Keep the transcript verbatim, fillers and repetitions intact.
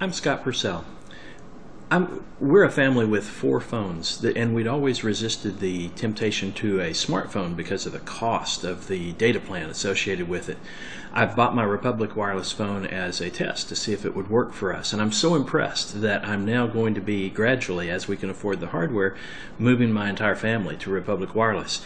I'm Scott Purcell. I'm, we're a family with four phones, that, and we'd always resisted the temptation to a smartphone because of the cost of the data plan associated with it. I bought my Republic Wireless phone as a test to see if it would work for us, and I'm so impressed that I'm now going to be gradually, as we can afford the hardware, moving my entire family to Republic Wireless.